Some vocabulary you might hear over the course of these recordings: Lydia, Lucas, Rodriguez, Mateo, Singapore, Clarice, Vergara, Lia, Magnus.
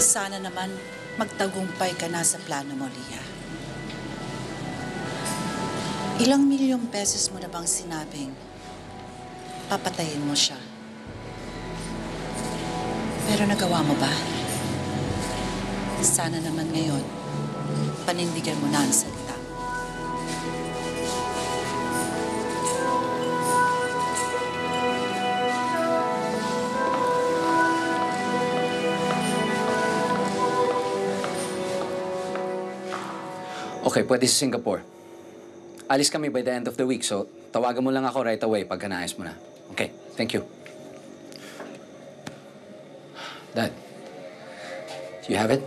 Sana naman magtagumpay ka na sa plano mo, Lia. Ilang milyong beses mo na bang sinabing papatayin mo siya? Pero nagawa mo ba? Sana naman ngayon, panindigan mo na ang salita. Okay, pwede sa Singapore. Alis kami by the end of the week, so tawagan mo lang ako right away pagka naayos mo na. Okay, thank you. Dad, do you have it?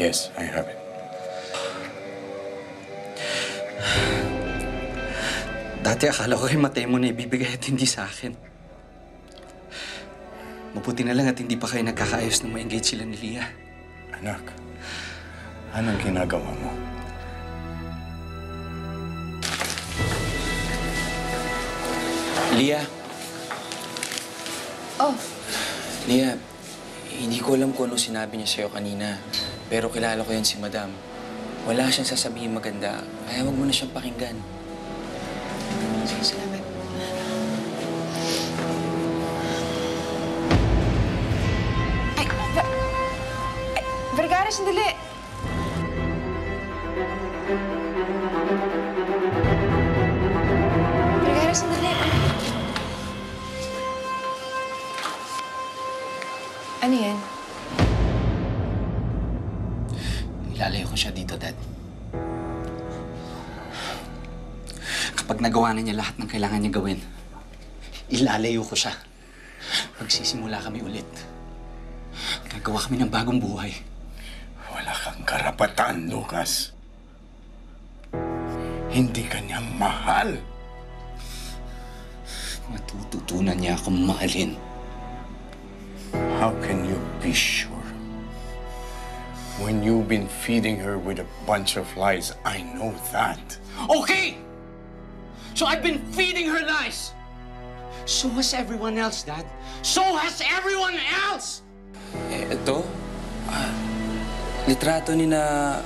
Yes, I have it. Dati akala ko kay Mateo mo na ibibigay at hindi sa akin. Mabuti na lang at hindi pa kayo nagkakaayos na ma-engage sila ni Lia. Anak, anong ginagawa mo? Lia? Oh. Lia, hindi ko alam kung ano sinabi niya sa'yo kanina. Pero kilala ko yan si Madam. Wala siyang sasabihin maganda. Kaya wag mo na siyang pakinggan. Salamat. Ay, Vergara, sandali. Ano yan? Ilalayo ko siya dito, Dad. Kapag nagawa na niya lahat ng kailangan niya gawin, ilalayo ko siya. Magsisimula kami ulit. Gagawa kami ng bagong buhay. Wala kang karapatan, Lucas. Hindi ka niya mahal. Matututunan niya akong mahalin. How can you be sure? When you've been feeding her with a bunch of lies, I know that. Okay! So I've been feeding her lies! So has everyone else, Dad. So has everyone else! Ito, litrato ni na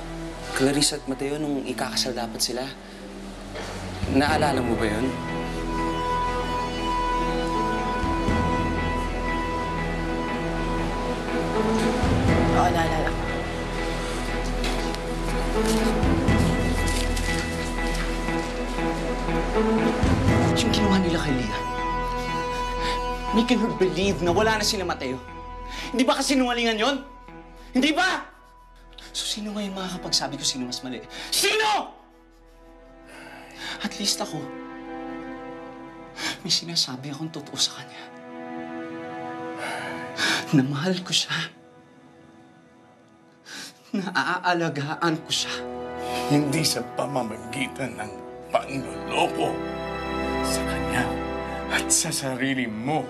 Clarice at Mateo nung ikakasal dapat sila. Naalala mo ba yun? Oo, naalala ko. At yung ginawa nila kay Lia, making her believe na wala na sila Mateo. Hindi ba kasinungalingan yun? Hindi ba? So sino ngayon makakapagsabi ko sino mas mali? Sino? At least ako, may sinasabi akong totoo sa kanya. Na mahal ko siya. Naaalagaan ko siya. Hindi sa pamamagitan ng panloloko sa kanya at sa sarili mo.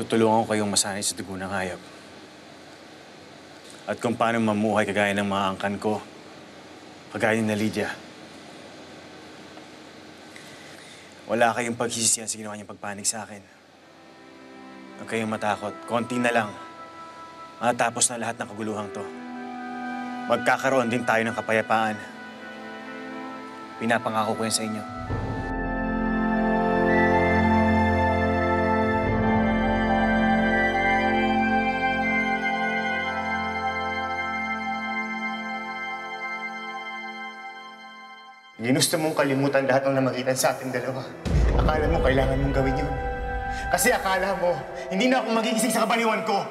Tutulungan ko kayong masanay sa dugo ng hayop. At kung paano mamuhay kagaya ng mga angkan ko, kagaya ni Lydia. Wala kayong pagsisisihan sa ginawa niyang pagpanik sa akin. Huwag kayong matakot. Konti na lang. Matapos na lahat ng kaguluhang to. Magkakaroon din tayo ng kapayapaan. Pinapangako ko yan sa inyo. Ginusto mong kalimutan lahat ng namagitan sa ating dalawa. Akala mo kailangan mong gawin yun. Kasi akala mo, hindi na ako magigising sa kabaliwan ko.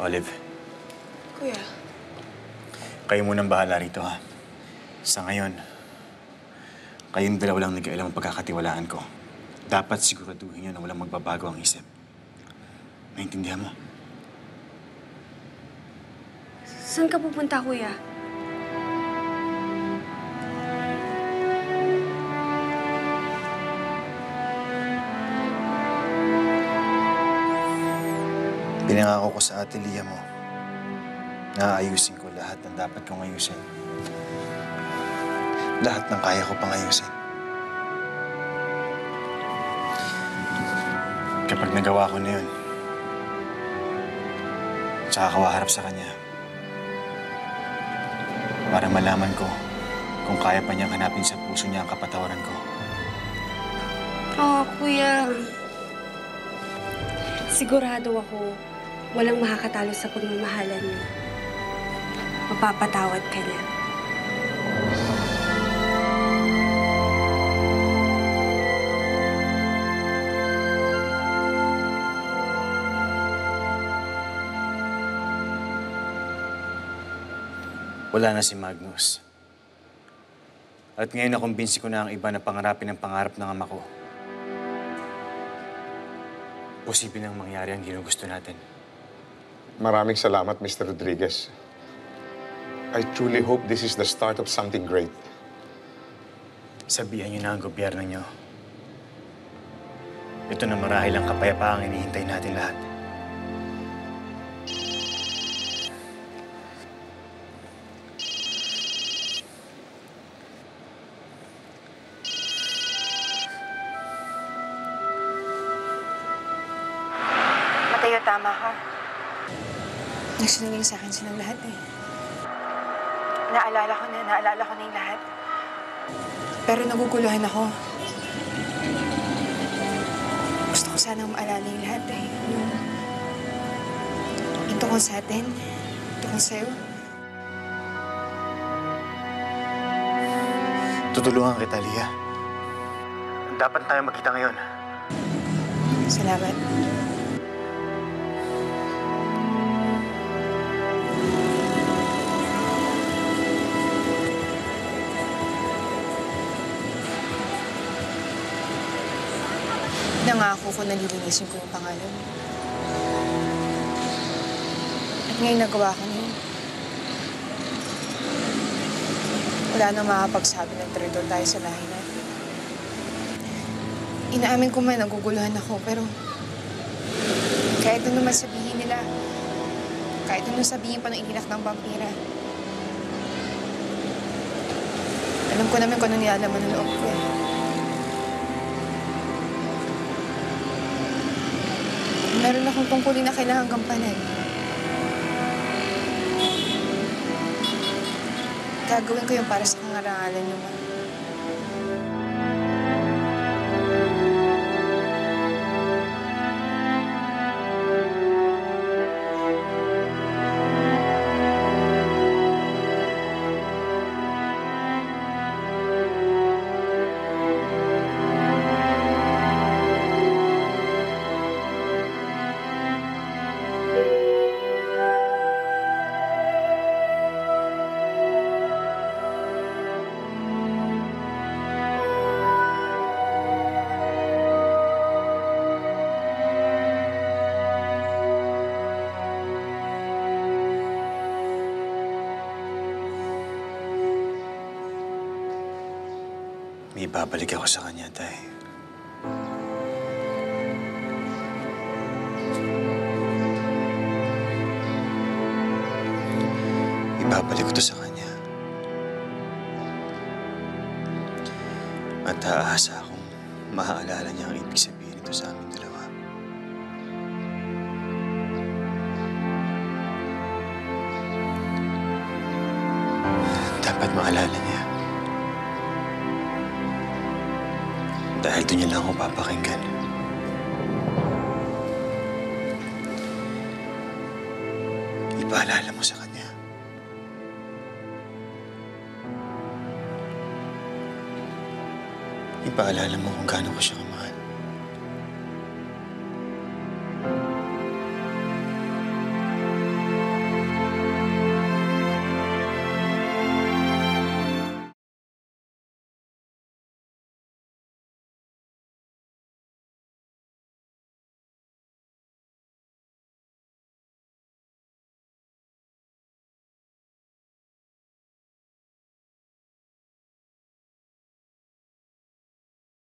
Olive. Kuya. Kayo munang bahala rito, ha? Sa ngayon, kayong dalawa lang nag-aalam ang pagkakatiwalaan ko. Dapat siguraduhin niyo na walang magbabago ang isip. Naintindihan mo? Saan ka pupunta, Kuya? Pinangako ko sa Ate Lia mo na aayusin ko lahat ng dapat kong ayusin. Lahat ng kaya ko pang ayusin. Kapag nagawa ko na yun, tsaka kawaharap sa kanya para malaman ko kung kaya pa niyang hanapin sa puso niya ang kapatawaran ko. Oo, Kuya. Sigurado ako walang makakatalo sa pagmamahalan niyo. Mapapatawad ka niya. Wala na si Magnus. At ngayon nakumbinsi ko na ang iba na pangarapin ang pangarap ng ama ko. Posible nang mangyari ang ginugusto natin. Maraming salamat, Mr. Rodriguez. I truly hope this is the start of something great. Sabihan niyo na ang gobyerno niyo. Ito na marahil ang kapayapaang hinihintay natin lahat. Mateo, tama ko. Nagsinungaling sa akin silang lahat eh. Naalala ko na yung lahat. Pero naguguluhan ako. Gusto ko sanang maalala yung lahat eh. Yung tungkol sa atin, tungkol sa'yo. Tutulungan kita, Lia. Dapat tayo magkita ngayon. Salamat. Nangako ko na lilinisin ko yung pangalan. At ngayon nagawa ko niyo. Wala nang makapagsabi ng traidor tayo sa lahi natin. Inaamin ko man, naguguluhan ako, pero kahit ano naman sabihin nila, kahit ano sabihin pa ng inilak ng vampira, alam ko naman kung ano nilalaman ng loob ko eh. Meron akong tungkulin na kailangang gampanan. Gagawin ko yung para sa pangarangalan niyo, Ma. May babalik ako sa kanya, Tay. Ibabalik ko to sa kanya. At aasa akong maaalala niya ang ibig sabihin ito sa amin dalawa. Dapat maalala niya. Dahil doon niya lang ako papakinggan. Ipaalala mo sa kanya. Ipaalala mo kung gaano ko siya kamahal.